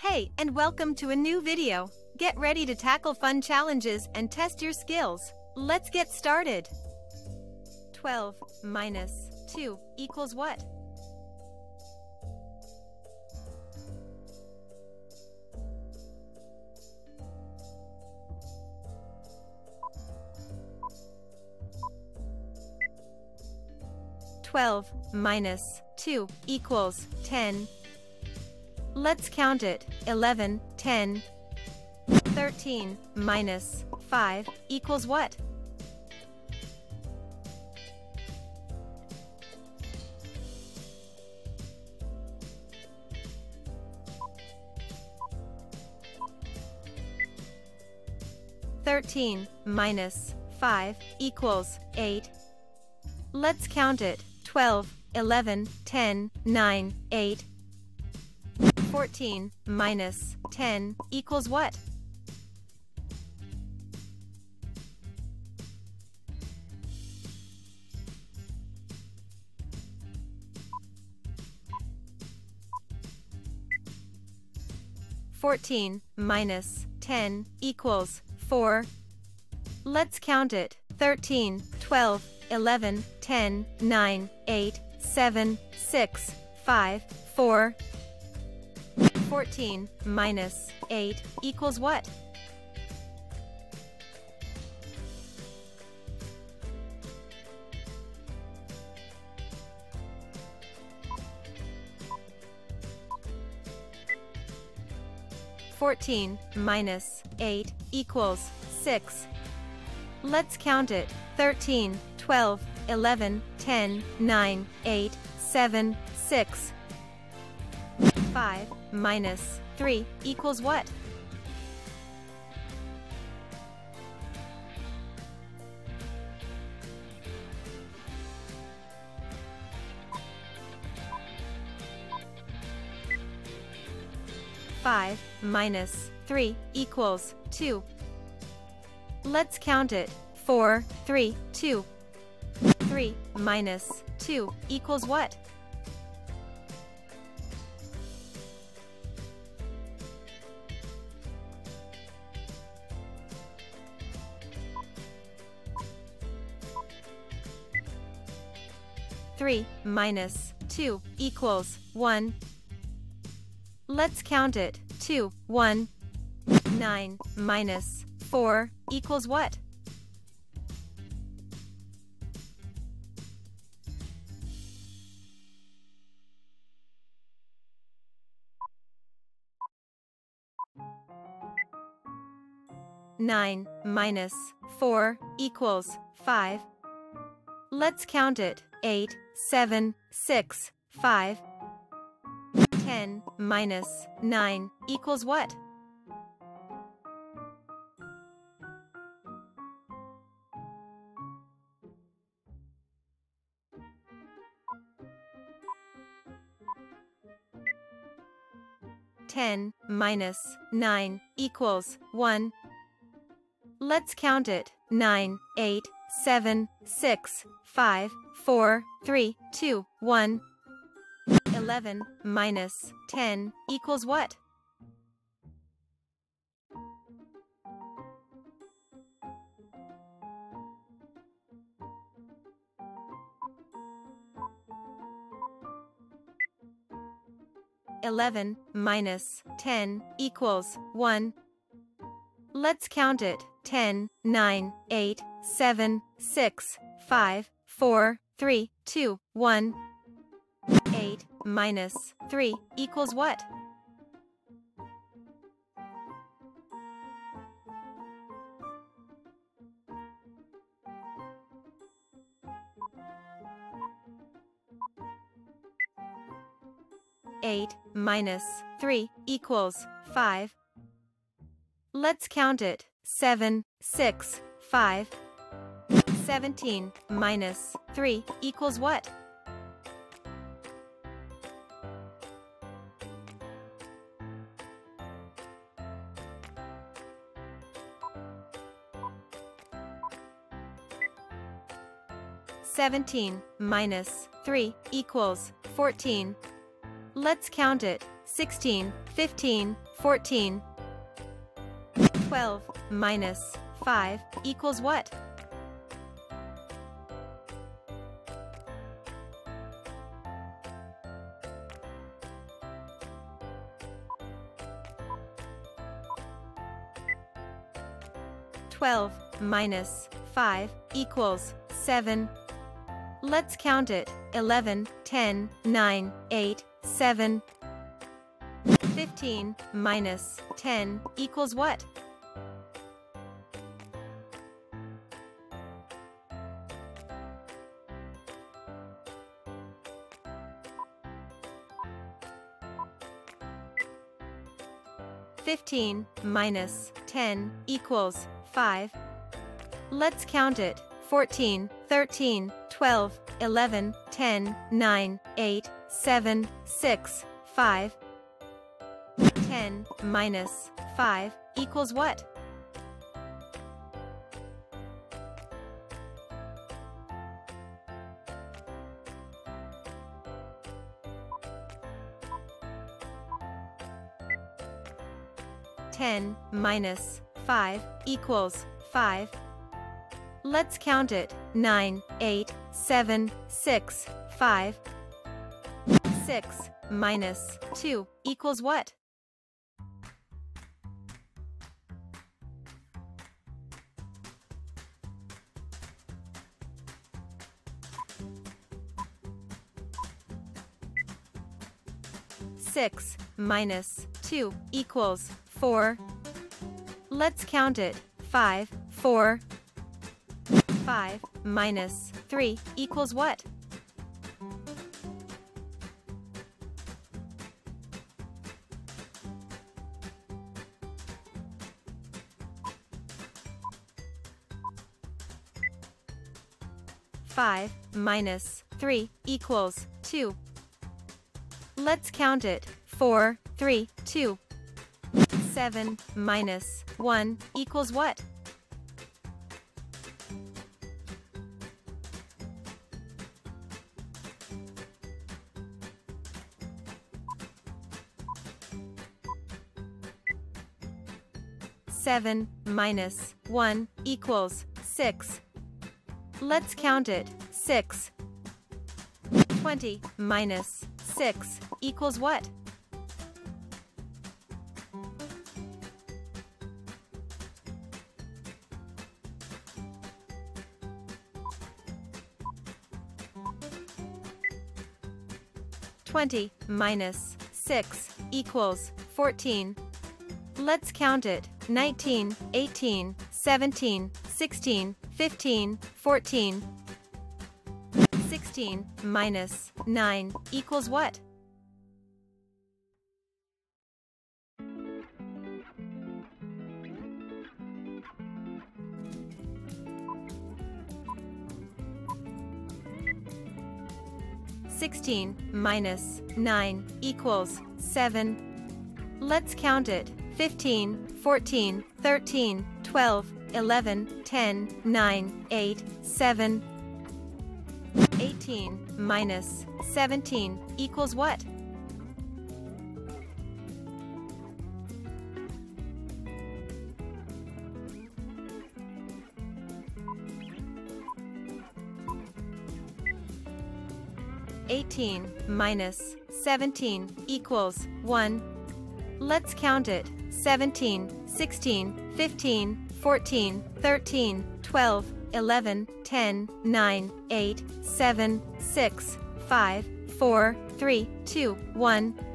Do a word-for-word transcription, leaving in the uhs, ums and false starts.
Hey, and welcome to a new video. Get ready to tackle fun challenges and test your skills. Let's get started. twelve minus two equals what? twelve minus two equals ten. Let's count it. eleven, ten. thirteen minus five equals what? thirteen minus five equals eight. Let's count it. twelve, eleven, ten, nine, eight. fourteen minus ten equals what? fourteen minus ten equals four. Let's count it. thirteen, twelve, eleven, ten, nine, eight, seven, six, five, four. fourteen minus eight equals what? fourteen minus eight equals six. Let's count it. thirteen, twelve, eleven, ten, nine, eight, seven, six. five minus three equals what? five minus three equals two. Let's count it. four, three, two. three minus two equals what? three minus two equals one. Let's count it. two, one. nine minus four equals what? nine minus four equals five. Let's count it. eight, seven, six, five. ten minus nine equals what? ten minus nine equals one. Let's count it. nine, eight, seven, six, five, four, three, two, one. eleven minus ten equals what? eleven minus ten equals one. Let's count it. ten, nine, eight, seven, six, five, four, three, two, one. eight minus three equals what? eight minus three equals five. Let's count it. seven, six, five. seventeen minus three equals what? seventeen minus three equals fourteen. Let's count it. sixteen, fifteen, fourteen. twelve minus five equals what? twelve minus five equals seven. Let's count it. eleven, ten, nine, eight, seven. fifteen minus ten equals what? fifteen minus ten equals five. Let's count it. fourteen, thirteen, twelve, eleven, ten, nine, eight, seven, six, five. ten minus five equals what? ten minus five equals five. Let's count it. nine, eight, seven, six, five. six minus two equals what? six minus two equals four. Let's count it. five, four. five minus three equals what? five minus three equals two. Let's count it. four, three, two. seven minus one equals what? seven minus one equals six. Let's count it. six. twenty minus six equals what? twenty minus six equals fourteen. Let's count it. nineteen, eighteen, seventeen, sixteen, fifteen, fourteen. sixteen minus nine equals what? sixteen minus nine equals seven. Let's count it. fifteen, fourteen, thirteen, twelve, eleven, ten, nine, eight, seven. eighteen minus seventeen equals what? eighteen minus seventeen equals one. Let's count it. seventeen, sixteen, fifteen, fourteen, thirteen, twelve, eleven, ten, nine, eight, seven, six, five, four, three, two, one.